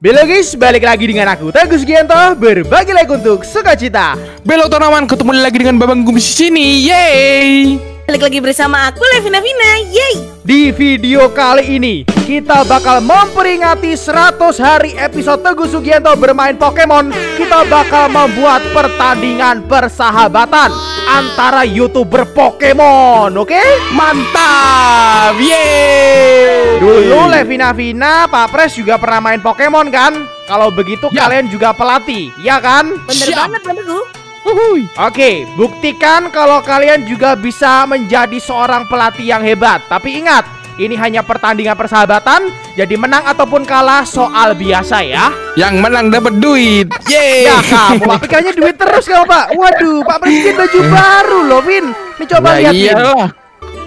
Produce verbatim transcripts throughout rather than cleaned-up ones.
Belo guys, balik lagi dengan aku Teguh Sugianto, berbagi like untuk sukacita. Belo teman-teman, ketemu lagi dengan Babang Gumis di sini. Yeay! Balik lagi bersama aku Levina Vina. Yeay! Di video kali ini, kita bakal memperingati seratus hari episode Teguh Sugianto bermain Pokemon. Kita bakal membuat pertandingan persahabatan antara YouTuber Pokemon, oke? Okay? Mantap! Yeay! Dulu Levina Vina, Pak Pres juga pernah main Pokemon kan? Kalau begitu ya, kalian juga pelatih, ya kan? Bener ya, banget, bener tuh. Oke, okay, buktikan kalau kalian juga bisa menjadi seorang pelatih yang hebat. Tapi ingat, ini hanya pertandingan persahabatan. Jadi menang ataupun kalah soal biasa ya. Yang menang dapat duit. Yeay. Ya kamu, Pak, pikirnya duit terus kamu, Pak. Waduh, Pak Presiden baju baru loh, Vin. Nih coba lihat ya.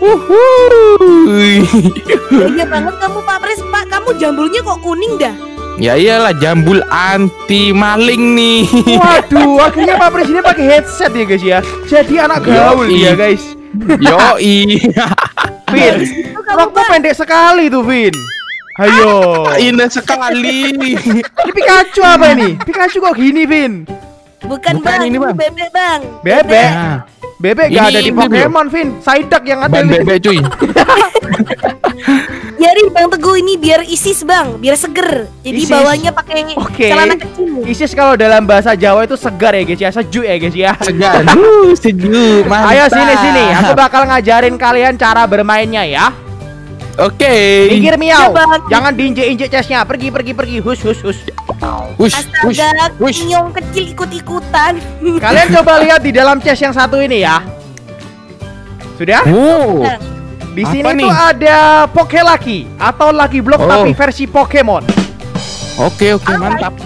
Uhuy. Iya banget kamu, Pak Pres. Pak, kamu jambulnya kok kuning dah? Ya iyalah, jambul anti maling nih. Waduh, akhirnya Pak Presiden pakai headset ya guys ya. Jadi anak gaul ya guys. Yoi. Vin, waktu pendek sekali tuh Vin. Ayo, indah sekali. Ini Pikachu apa ini? Pikachu kok gini Vin? Bukan, Bukan bang, ini bang. Bebek bang. Bebek. Nah. Bebek gak ada di Pokemon Vin. Psyduck yang ada. Bebek cuy. Biarin Bang Teguh ini biar isis bang, biar seger. Jadi isis bawahnya pakai okay, celana kecil. Isis kalau dalam bahasa Jawa itu segar ya guys ya, sejuk ya guys ya. Segar. Uh, sejuk. Mantap. Ayo sini sini, aku bakal ngajarin kalian cara bermainnya ya. Oke. Okay. Minggir miau. Coba. Jangan diinjek-injek chestnya. Pergi pergi pergi. Hus hus hus. Hus hus. Hus. Miau kecil ikut-ikutan. Kalian coba lihat di dalam chest yang satu ini ya. Sudah? Oh. Nah. Di apa sini nih? Tuh ada Poke Lucky atau Lucky Block oh, tapi versi Pokemon. Oke, oke, mantap.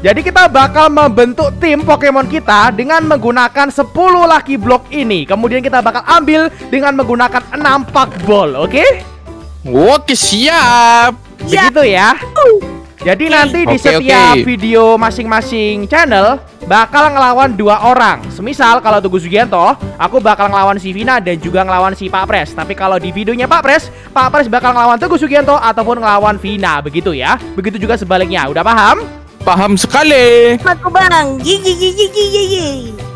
Jadi kita bakal membentuk tim Pokemon kita dengan menggunakan sepuluh Lucky Block ini. Kemudian kita bakal ambil dengan menggunakan enam Pack Ball, oke? Okay? Oke, siap. Begitu ya. Jadi nanti okay, di setiap okay, video masing-masing channel bakal ngelawan dua orang. Semisal kalau Teguh Sugianto, aku bakal ngelawan si Vina dan juga ngelawan si Pak Pres. Tapi kalau di videonya Pak Pres, Pak Pres bakal ngelawan Teguh Sugianto ataupun ngelawan Vina, begitu ya. Begitu juga sebaliknya. Udah paham? Paham sekali. Aku bang. Gigi gigi gigi.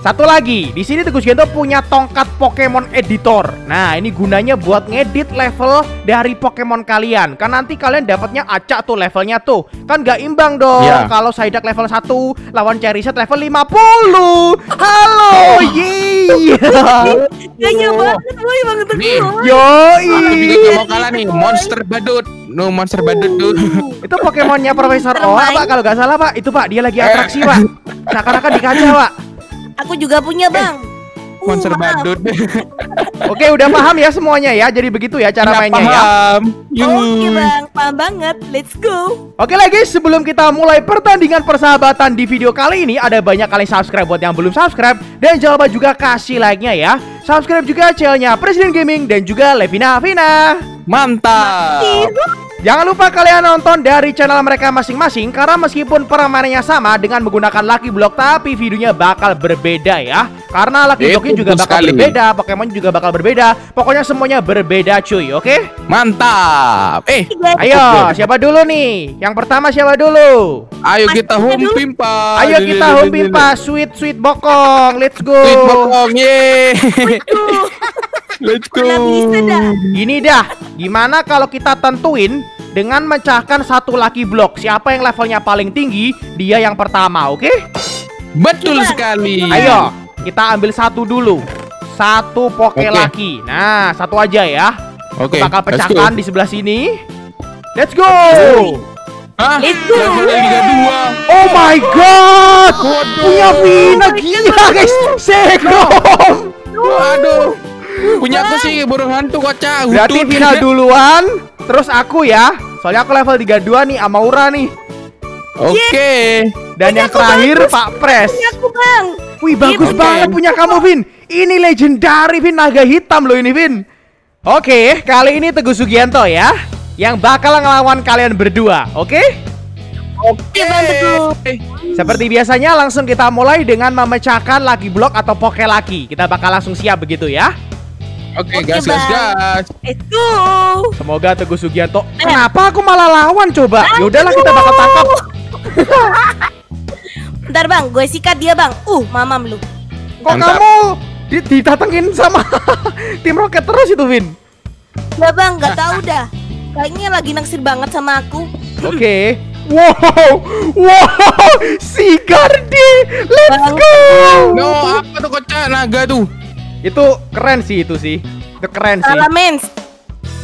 Satu lagi, di sini Teguh Sugianto punya tongkat Pokemon Editor. Nah, ini gunanya buat ngedit level dari Pokemon kalian. Kan nanti kalian dapatnya acak tuh levelnya tuh. Kan gak imbang dong. Yeah. Kalau Psyduck level satu lawan Charizard level lima puluh. Halo, oh, yeee. Gaya banget boy, banget nih. Yoi. Aku juga mau kalah nih, monster badut. No monster badut tuh. Itu Pokemonnya Profesor Oak Pak kalau nggak salah Pak. Itu Pak dia lagi atraksi Pak. Seakan-akan di kaca Pak. Aku juga punya bang. Eh, monster uh, badut. Oke udah paham ya semuanya ya. Jadi begitu ya cara mainnya ya. Oke bang, paham banget. Let's go. Oke lah guys, sebelum kita mulai pertandingan persahabatan di video kali ini, ada banyak kali subscribe buat yang belum subscribe dan jangan lupa juga kasih like-nya ya. Subscribe juga channelnya Presiden Gaming dan juga Levina Vina. Mantap. Mantap. Jangan lupa kalian nonton dari channel mereka masing-masing karena meskipun permainannya sama dengan menggunakan Lucky Block tapi videonya bakal berbeda ya. Karena Lucky Blocknya juga bakal sekali berbeda, Pokemon juga bakal berbeda. Pokoknya semuanya berbeda cuy, oke? Okay? Mantap. Eh, ayo siapa dulu nih? Yang pertama siapa dulu? Ayo kita humpim Pak. Ayo kita humpim Pak, sweet sweet bokong. Let's go. Sweet bokong. Yeay. Let's go. Gini dah, gimana kalau kita tentuin dengan mencahkan satu Lucky Block, siapa yang levelnya paling tinggi, dia yang pertama, oke? Okay? Betul Cuma. sekali. Ayo, kita ambil satu dulu. Satu Poke okay. Lucky. Nah, satu aja ya. Oke. Okay. Bakal pecahkan di sebelah sini. Let's go. Hah? Let's go. Oh my god. Punya Vina gila, guys. Segom. Waduh. Punya aku sih burung hantu kocak. Berarti final duluan. Terus aku ya. Soalnya aku level tiga puluh dua nih, Amaura nih. Oke okay. Dan punya yang terakhir bagus. Pak Pres. Punya aku bang. Wih bagus okay. banget punya kamu Vin. Ini legendary Vin, naga hitam loh ini Vin. Oke okay, kali ini Teguh Sugianto ya yang bakal ngelawan kalian berdua. Oke okay? Oke okay. Bang Teguh. Seperti biasanya langsung kita mulai dengan memecahkan Lucky Block atau Poke Lucky. Kita bakal langsung siap begitu ya. Oke, okay, gas, gas, gas. Let's go. Semoga Teguh Sugianto. Kenapa aku malah lawan coba? Ya udahlah kita bakal tangkap. Bentar bang, gue sikat dia bang. Uh, mamam lu. Kok Mantap. kamu ditatengin sama tim Roket terus itu, Vin? Nggak bang, nggak tahu dah. Kayaknya lagi naksir banget sama aku. Oke. Okay. Wow, wow, si Garde, let's go. No, apa tuh kocak naga tuh? Itu keren sih itu sih. Itu keren sih. Salamence.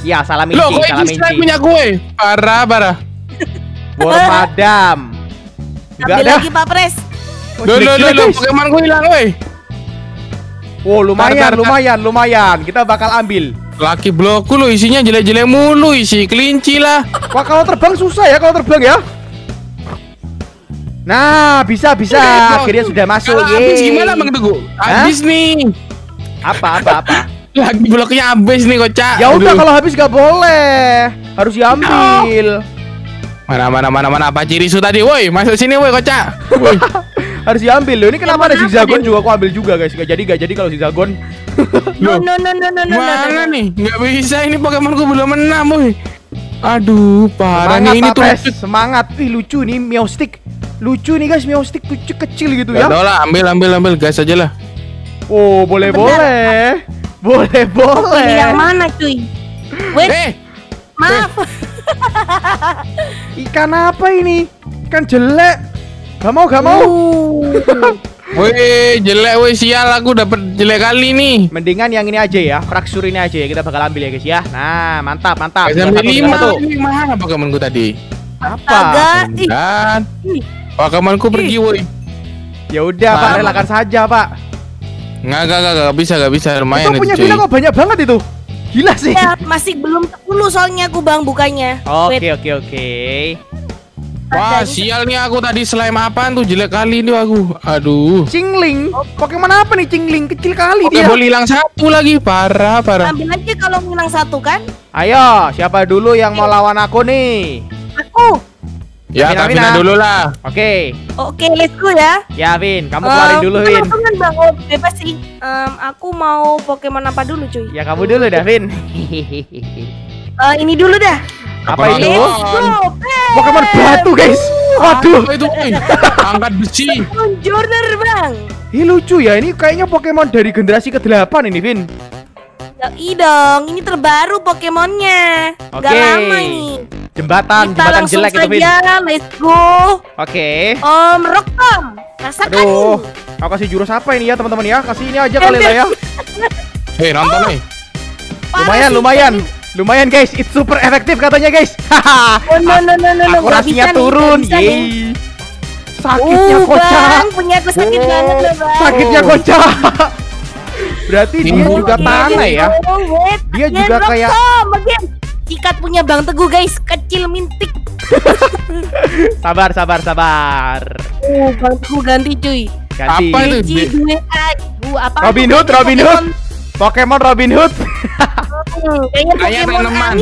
Ya, Salaminci. Loh, gue dislike minyak gue. Parah, parah. Bor padam. Ambil lagi Pak Pres. Loh, loh, loh, Pokemon gue hilang, woi. Wow, lumayan, lumayan, lumayan. Kita bakal ambil. Lucky Blockku lu isinya jelek-jelek mulu, isi kelinci lah. Wah, kalau terbang susah ya, kalau terbang ya. Nah, bisa bisa. Akhirnya sudah masuk. Habis gimana Bang Teguh? Habis nih. Apa apa apa? Lucky Blocknya habis nih, kocak. Ya udah kalau habis gak boleh. Harus diambil. Mana mana mana mana apa cirisu tadi, woi. Masuk sini, woi, kocak. Harus diambil loh. Ini kenapa ada Zigzagon juga aku ambil juga, guys. Gak jadi, gak jadi kalau Zigzagon. No no no no no no. Mana nih? Gak bisa ini Pokemonku belum menang, woi. Aduh, parah nih ini tuh. Semangat. Ih, lucu nih Meowstic. Lucu nih, guys, Meowstic lucu kecil gitu ya. Udah lah, ambil ambil ambil gas aja lah. Oh, boleh boleh. Boleh boleh. Yang mana, cuy? Wait. Maaf. Ikan apa ini? Ikan jelek. Gak mau, gak mau. Woi, jelek woi, sial aku dapat jelek kali nih. Mendingan yang ini aja ya, Fraxure ini aja ya, kita bakal ambil ya, guys ya. Nah, mantap, mantap. Yang lima tuh. Mana Pokemonku tadi? Apa? Dan Pokemonku pergi woi. Ya udah, Pak, relakan saja, Pak. Nggak, nggak, nggak bisa, nggak bisa, lumayan itu. Itu punya Vina kok banyak banget itu. Gila sih. Ya, masih belum sepuluh soalnya aku bang bukannya. Oke oke oke. Wah, sialnya aku tadi slime apaan tuh jelek kali ini aku. Aduh. Cingling. Pokemon apa nih Cingling? Kecil kali dia. Boleh hilang satu lagi, parah parah. Ambil aja kalau hilang satu kan. Ayo, siapa dulu yang mau lawan aku nih? Aku. Ya, Vina, Vina dulu lah. Oke. Oke, let's go ya. Ya, Vin, kamu keluarin dulu, Vin. Langsung bang, bebas sih. Aku mau Pokemon apa dulu, cuy? Ya, kamu dulu dah, Vin. Ini dulu dah. Apa itu? Pokemon batu, guys. Aduh. Itu angkat besi. Conjurer, bang. Ini lucu ya. Ini kayaknya Pokemon dari generasi kedelapan ini, Vin. Iya dong, ini terbaru Pokemonnya. Gak lama ini. Jembatan, kita jembatan jelek itu, Vin. Let's go. Oke. Okay. Om Rokom, rasakan. Aduh, aku kasih jurus apa ini ya, teman-teman ya? Kasih ini aja kali lah ya. Hei, nonton oh. nih. Lumayan, lumayan, lumayan guys. It's super efektif katanya guys. Haha. Oh, no, no, no, no, aku rasanya turun. Yeay. Sakitnya uh, kocak. Punya aku sakit oh. banget loh, bang. Sakitnya kocak. Berarti oh, dia juga yeah, tanah yeah, ya. Oh, wait, dia juga Rokom, kayak. Again. Ikat punya Bang Teguh guys, kecil mintik. Sabar, sabar, sabar. Oh, Bang Teguh ganti cuy. Ganti. Apa itu? Robin Hood, Robin Hood. Pokemon Robin Hood. Kayaknya tanaman.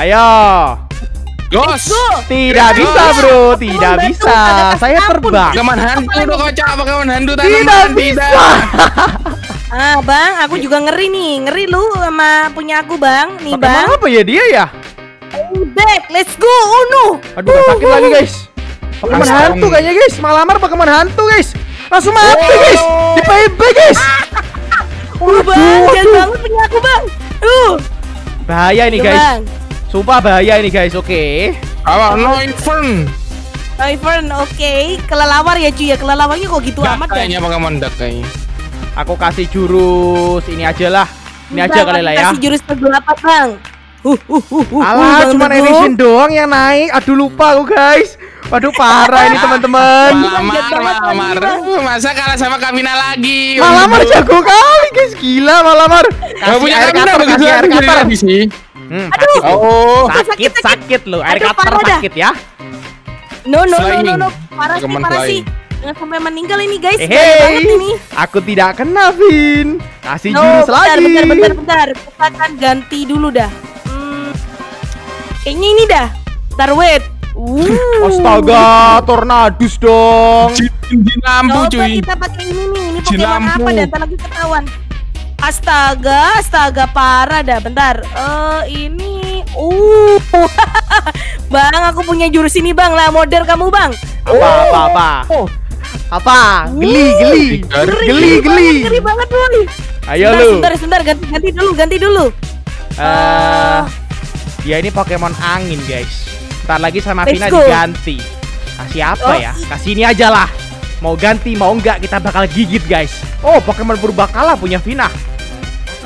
Ayo. Gos. Tidak bisa bro, tidak bisa. Saya terbang. Pokemon hantu udah kocak, Pokemon hantu tanaman. Tidak. Ah bang, aku juga ngeri nih, ngeri lu sama punya aku bang, nih Pake bang. Apa ya dia ya? Back, let's go, oh no. Aduh, uh, sakit uh, lagi guys. Pokemon uh, hantu uh. kayaknya guys, Malamar Pokemon hantu guys. Langsung mati oh. guys, di P I B guys. Uh bang, jangan banget punya aku bang. Uh. Bahaya ini guys, bang. Sumpah bahaya ini guys, oke. Okay. Awal no infern. No infern, oke. Okay. Kelelawar ya cuy ya, kelelawarnya kok gitu Gak amat kan? Kayaknya Pokemon dak kayaknya. Aku kasih jurus ini aja lah. Ini aja kali lah ya. Kasih jurus kegelapan, Bang. Huh, huh, huh, huh. Alah, cuma Evision doang yang naik. Aduh, lupa aku, guys. Waduh, parah ini, teman-teman. Malamar, Malamar. Masa kalah sama Kamina lagi. Malamar jago kali, guys. Gila, Malamar. Gak punya Kamina begitu air kater di sini. Hmm, aduh. Oh, sakit, sakit lo. Air kater sakit ya. No, no, no, no, no. Parah sih, parah sih. Jangan sampai meninggal ini guys. Hei, aku tidak kena Vin. Kasih no, jurus bentar, lagi. Bentar, bentar, bentar. Kita akan ganti dulu dah. Hmm. Kayaknya ini dah. Tarwet. Uh. Astaga, tornadus dong. Jinambu cuy. Kita pakai ini nih. Ini Pokemon apa dah? Ntar lagi ketahuan. Astaga, astaga parah dah. Bentar. Eh uh, ini. Uh. Bang, aku punya jurus ini bang. Lah model kamu bang. Apa oh, apa apa? Oh. Apa? Geli geli. Geli geli. Geli geli banget boy. Ayo sebentar, lu. Sebentar sebentar ganti ganti dulu ganti dulu. Eh uh, dia ini Pokemon angin guys. Ntar lagi sama Vina diganti. Kasih apa oh. ya? Kasih ini aja lah. Mau ganti mau enggak kita bakal gigit guys. Oh Pokemon purbakala punya Vina.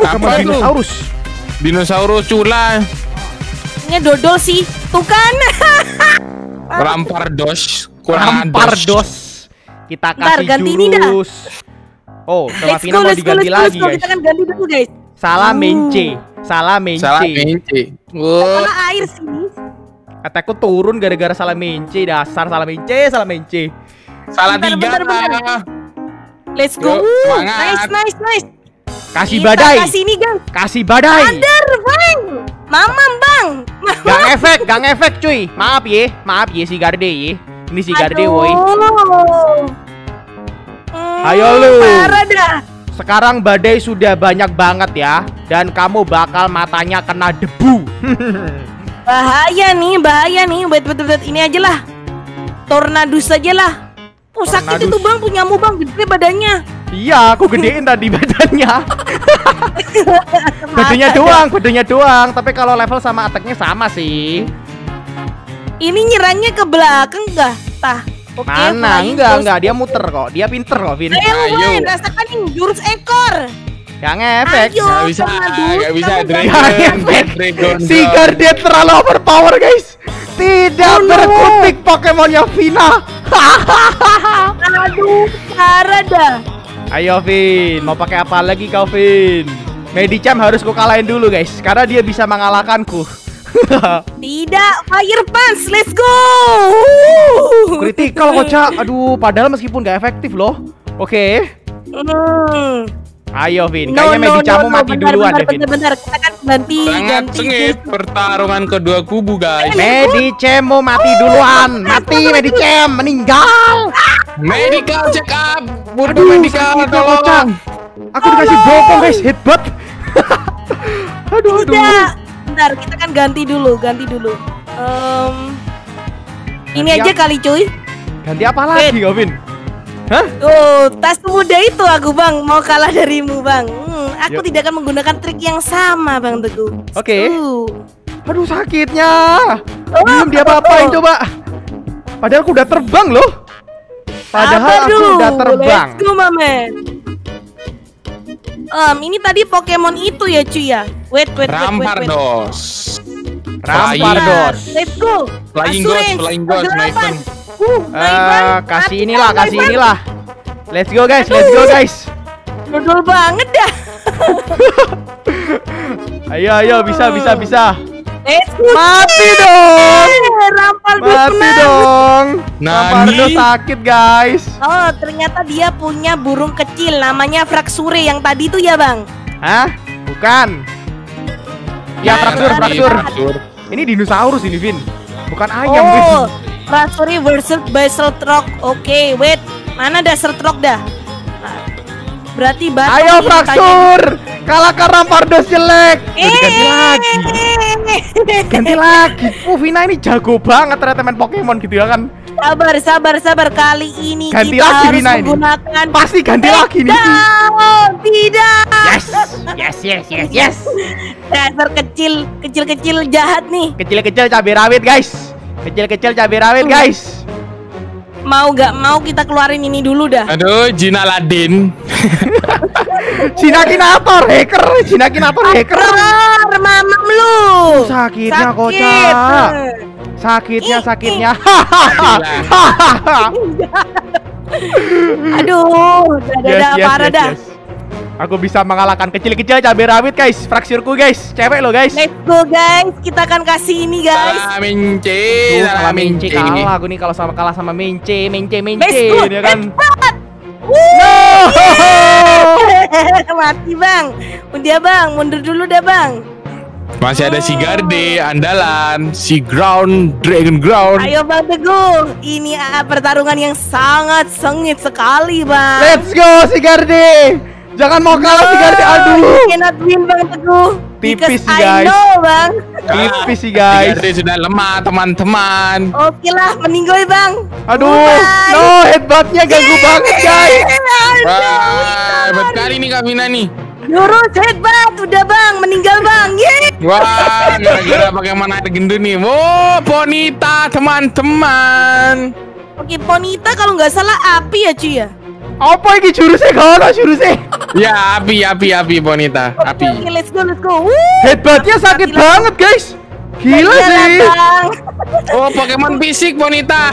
Pokemon apa dinosaurus. Itu? Dinosaurus cula. Ini dodol sih. Tuh kan. Rampardos. Rampardos. Kita kasih Ntar, jurus. Oh, sama Vina mau diganti go, lagi go, guys. Kita kan ganti dulu guys. Salaminci. Salaminci. Salaminci. Salah air sini. Kataku turun gara-gara Salaminci. Dasar Salaminci, Salaminci. Salah bentar, tiga. Bentar, bentar. Let's go. Yo, nice, nice, nice. Kasih kita badai. Kasih ini, Gang. Kasih badai. Under, Bang. Mamam, Bang. Mamam. Gang efek, gang efek, cuy. Maaf ye, maaf ye si Garde ye. Ini si Garde woi. Hmm, ayo lu. Sekarang badai sudah banyak banget ya, dan kamu bakal matanya kena debu. Bahaya nih, bahaya nih. Bet bet bet ini aja lah. Tornadus aja lah. Oh, sakit itu Bang, punyamu Bang, gede badannya. Iya, aku gedein tadi badannya. Badannya doang, badannya doang. Tapi kalau level sama attack-nya sama sih. Ini nyerangnya ke belakang enggak? Tah. Oke, okay, mana? Enggak, terus. enggak. Dia muter kok. Dia pinter kok, Vin. Ayo, Ayo. rasakan nih jurus ekor. Yang efek. Ayo, gak bisa, enggak bisa. Dragon. Si Garde terlalu overpower, guys. Tidak oh, berkutik no. Pokemonnya Vina. Aduh, parah dah. Ayo Vin, mau pakai apa lagi kau Vin? Medicham harus ku kalahin dulu guys, karena dia bisa mengalahkanku. Tidak, fire punch, let's go. Critical kocak. Aduh, padahal meskipun gak efektif loh. Oke. Okay. Mm. Ayo Vin, kayaknya no, Medicham no, no, mati bentar, duluan Vin. Bentar, bentar, kita kan ganti. Sangat sengit pertarungan kedua kubu guys. Medicham mau mati duluan. Mati Medicham, meninggal. Medical check up. Butuh medical tolong. Aku dikasih bokong guys, headbutt. Aduh, aduh. Bentar, kita kan ganti dulu, ganti dulu. Um, ganti ini aja kali cuy. Ganti apa lagi kau Vin? Hah? Oh, tas muda itu aku Bang, mau kalah darimu Bang. Hmm, aku Yo. tidak akan menggunakan trik yang sama Bang Teguh. Oke. Okay. Aduh sakitnya. Oh, belum dia apa-apain oh. coba. Padahal aku udah terbang loh. Padahal Apa aku dulu? udah terbang. Let's go, mamen. Um, ini tadi Pokemon itu ya cuy ya. Wait, wait, wait, Rampardos. Wait, wait. Rampardos. Let's go. Flying Gods, Flying Gods, Maipan. Uh, uh, kasih inilah, kasih inilah. Let's go guys, let's go guys. Dodol banget dah. Ayo, ayo, bisa, bisa, bisa. Mati dong. Rampardos mati dong. Rampardos sakit guys. Oh, ternyata dia punya burung kecil namanya Fraxure yang tadi itu ya Bang? Hah? Bukan. Ya Fraxure, Fraxure. Ini dinosaurus ini Vin. Bukan ayam Vin. Fraxure versus Baseltrock. Oke, wait. Mana dah Seltrock dah? Berarti batal. Ayo Fraxure, kalahkan Rampardos jelek. Ganti lagi. Ganti lagi. Oh, Vina ini jago banget ternyata main Pokemon gitu ya kan. Sabar, sabar, sabar. Kali ini ganti kita lagi, harus Vina menggunakan ini. Pasti ganti Take lagi nih. Tidak. Yes, yes, yes, yes, yes. Dasar kecil, kecil-kecil jahat nih. Kecil-kecil cabai rawit guys. Kecil-kecil cabai rawit guys. Mau gak mau kita keluarin ini dulu dah. Aduh, Jinaladin. Jinakinator hacker, Jinakinator hacker. Mamam lu. Oh, sakitnya Sakit. kocak. Sakitnya, sakitnya. Aduh, dada-dada yes, yes, parah yes, dah. Yes. Aku bisa mengalahkan kecil-kecil cabai rawit guys. Fraxureku guys, cewek lo guys. Let's go guys, kita akan kasih ini guys. Salaminci, Salaminci kalah aku nih kalau sama kalah sama Minci, Minci, Minci ya kan. No! Mati Bang. Udah Bang, mundur dulu deh Bang. Masih ada si Garde, andalan, si Ground, Dragon Ground. Ayo Bang Teguh, ini pertarungan yang sangat sengit sekali Bang. Let's go si Garde. Jangan mau kalah si Garde, aduh. Cannot win Bang Teguh. Tipis sih guys. I know, bang. Tipis sih guys. Garde sudah lemah teman-teman. Oke lah, meninggoy bang. Aduh, bye. No headbuttnya ganggu banget guys. Wah, hebat kali nih Kak Vina nih. Lurus headbutt, udah bang, meninggal bang. Yeay. Wah, gara-gara bagaimana ada gendut nih. Wow, Ponyta teman-teman. Oke, Ponyta kalau nggak salah api ya cuy ya. Apa ini jurusnya? Kalau jurusnya? Ya api, api, api Ponyta, api. Okay, let's go, let's go. Headbuttnya sakit gila banget guys. Gila sih. Oh Pokemon fisik Ponyta.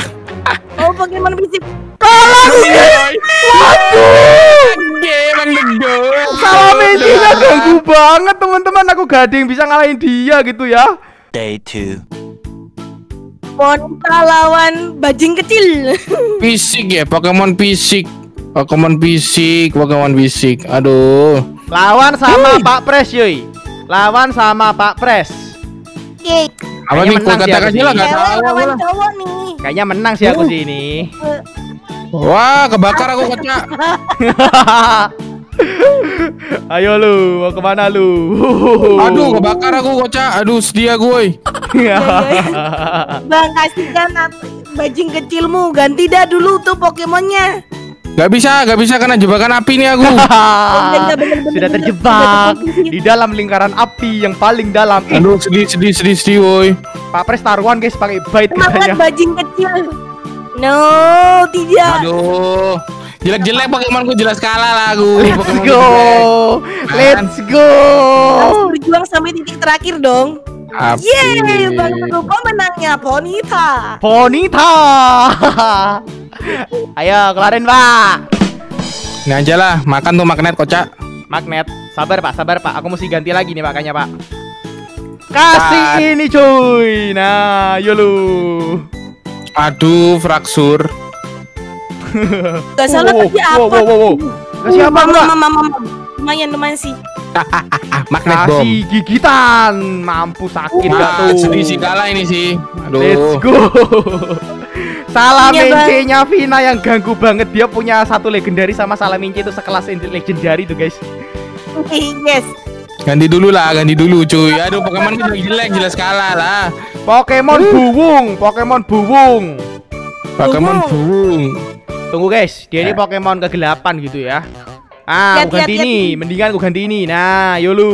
Oh Pokemon fisik. Tolong sih. Waduh. Emang legol. Salaminci-nya ganggu banget teman-teman. Aku gading bisa ngalahin dia gitu ya. Day two. Ponyta lawan bajing kecil. Fisik ya, Pokemon fisik. Pokemon fisik, Pokemon fisik. Aduh. Lawan sama Hei. Pak Pres, yoi. Lawan sama Pak Pres. Oke. Apa nih kata-katanya lah enggak tahu. Lawan cowok nih. Kayaknya menang sih aku uh. sih ini. Wah, kebakar aku kocak. Ayo lu, mau kemana lu? Aduh, kebakar aku kocak. Aduh, sedia gue. Bang, kasihkan bajing kecilmu. Ganti dah dulu tuh Pokemonnya. Gak bisa, gak bisa karena jebakan api nih aku. Sudah terjebak di dalam lingkaran api yang paling dalam. Aduh sedih, sedih, sedih, sedih woi. Pak Pres taruhan guys pakai bait katanya. Bajing kecil. No, tidak. Aduh. Jelek-jelek Pokemonku jelas kalah lah aku. Let's go. Let's go. Harus berjuang sampai titik terakhir dong. Yeay, Bang Teguh pemenangnya Ponyta. Ponyta. Ayo kelarin pak. Ini aja lah, makan tuh magnet kocak. Magnet, sabar pak, sabar pak. Aku mesti ganti lagi nih makanya pak. Kasih Pat. Ini cuy. Nah, yulu. Aduh, Fraxure. Gak salah tadi apa? Kasih apa enggak? Lumayan, lumayan sih. Magnet bom. Kasih gigitan. Mampu sakit gak tuh. Sedih sih kalah ini sih. Aduh. Let's go. Salaminci-nya Vina yang ganggu banget. Dia punya satu legendari sama Salaminci itu sekelas legendari tuh guys. Yes. Ganti dulu lah, ganti dulu cuy. Aduh Pokemon jelek jelas kalah lah. Pokemon buwung, Pokemon buwung, Pokemon buwung. Tunggu guys, dia ini Pokemon kegelapan gitu ya. Ah, aku ganti ini, mendingan aku ganti ini. Nah, yulu.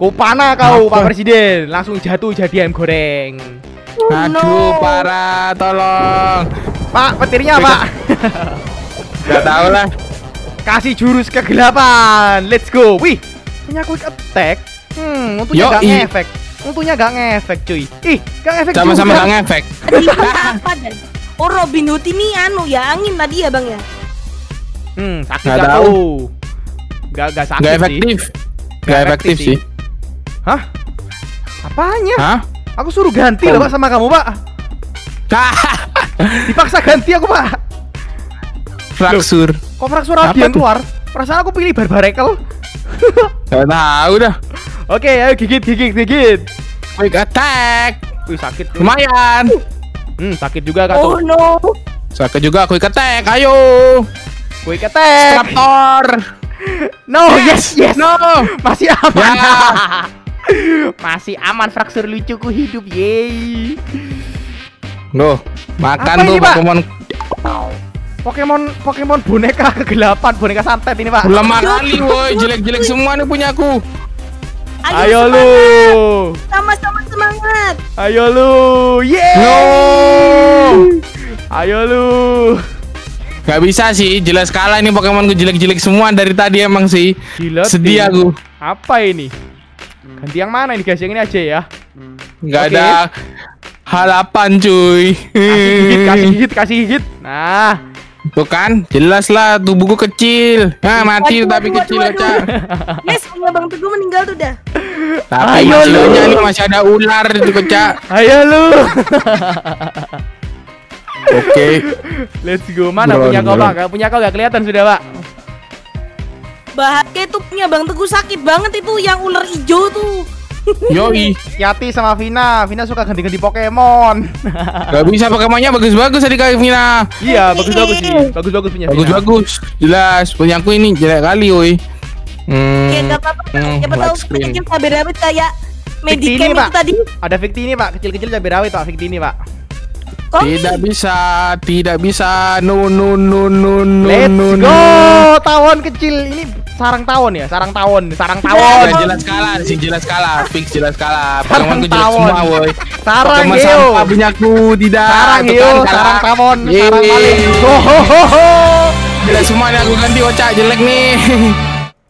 Kupana kau Pak Presiden, langsung jatuh jadi ayam goreng. Oh, aduh, no. Parah, tolong Pak, petirnya Pak. Gak tau lah. Kasih jurus kegelapan. Let's go. Wih, punya quick attack. Hmm, untungnya Yo, gak ngefek. Untungnya gak ngefek cuy. Ih, gak ngefek juga. Sama-sama gak ngefek. Oh, Robin Hood ini anu ya, angin tadi ya bang ya. Hmm, sakit gak, gak tau. Gak, gak sakit gak efektif. Sih Gak efektif sih. Hah? Apanya? Hah? Aku suruh ganti oh. loh pak sama kamu pak. Dipaksa ganti aku pak. Fraxure. Kok Fraxure dia yang keluar? Perasaan aku pilih Barbaracle. Gak tahu dah. Oke ayo gigit gigit gigit. Quick attack. Wih sakit. Lumayan. Hmm sakit juga kak tuh. Oh no. Sakit juga quick attack. Ayo. Quick attack. Straptor. No yes yes. No. Masih aman. Masih aman Fraxure lucuku hidup. Yeay. Loh, makan tuh Pokemon. Pokemon Pokemon boneka kegelapan, boneka santet ini, Pak. Lemah kali woi, jelek-jelek semua nih punya aku. Ayo, Ayo lu. Sama-sama semangat. Ayo lu. Yeay. No. Ayo lu. Gak bisa sih, jelas kalah ini Pokemonku jelek-jelek semua dari tadi emang sih. Gila, sedih aku. Apa ini? Ganti yang mana ini guys? Yang ini aja ya. Nggak okay. ada harapan cuy. Kasih gigit, kasih gigit, kasih gigit. Nah, tuh kan jelas lah tubuhku kecil. Nah mati waduh, tapi waduh, kecil waduh, waduh. aja. Yes, punya Bang Teguh meninggal tuh dah. Tapi ayo lu ini masih ada ular itu kecak. Ayo lu. Oke, okay. Let's go. Mana bro, punya bro. kau bang? Punya kau nggak kelihatan sudah pak. Bahaknya tuh punya Bang Teguh sakit banget itu yang ular hijau tuh. Yoi. Yati sama Vina, Vina suka ganti-ganti Pokemon. Gak bisa Pokemonnya bagus-bagus tadi kali Vina. Iya bagus-bagus sih, bagus-bagus punya. Bagus-bagus, jelas punya aku ini jelek kali woi. Hmm. Ya nggak apa-apa. Hmm, ya betul. Kecil cabai rawit kayak Medicham itu tadi. Ada Victi ini pak, kecil-kecil cabai rawit pak Victi ini pak. Komi. Tidak bisa, tidak bisa. No no no no no. Let's no, no. go. Tawon kecil ini sarang tawon ya, sarang tawon, sarang tawon. Nah, jelas kalah, sih jelas kalah, fix jelas kalah. Sarang tawon. Semua, woy. Sarang yo. Punyaku tidak. Sarang yo, sarang tawon, sarang maling. Jelas semua nih aku ganti Ocak jelek nih.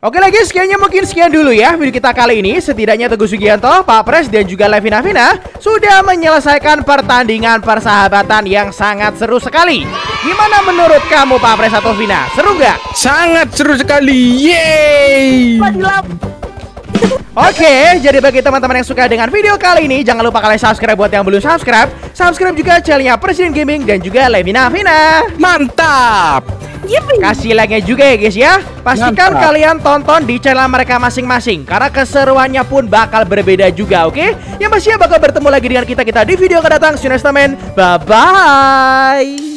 Oke lah guys, kayaknya mungkin sekian dulu ya video kita kali ini. Setidaknya Teguh Sugianto, Pak Pres, dan juga Levina Vina sudah menyelesaikan pertandingan persahabatan yang sangat seru sekali. Gimana menurut kamu Pak Pres atau Vina? Seru nggak? Sangat seru sekali, yeay! Oke, okay, jadi bagi teman-teman yang suka dengan video kali ini, jangan lupa kalian subscribe. Buat yang belum subscribe, subscribe juga channelnya Presiden Gaming dan juga Levina Vina. Mantap! Yippee. Kasih like-nya juga ya guys ya. Pastikan Mantap. kalian tonton di channel mereka masing-masing, karena keseruannya pun bakal berbeda juga, oke? Okay? Yang pasti bakal bertemu lagi dengan kita-kita di video yang akan datang. See you next time, bye-bye!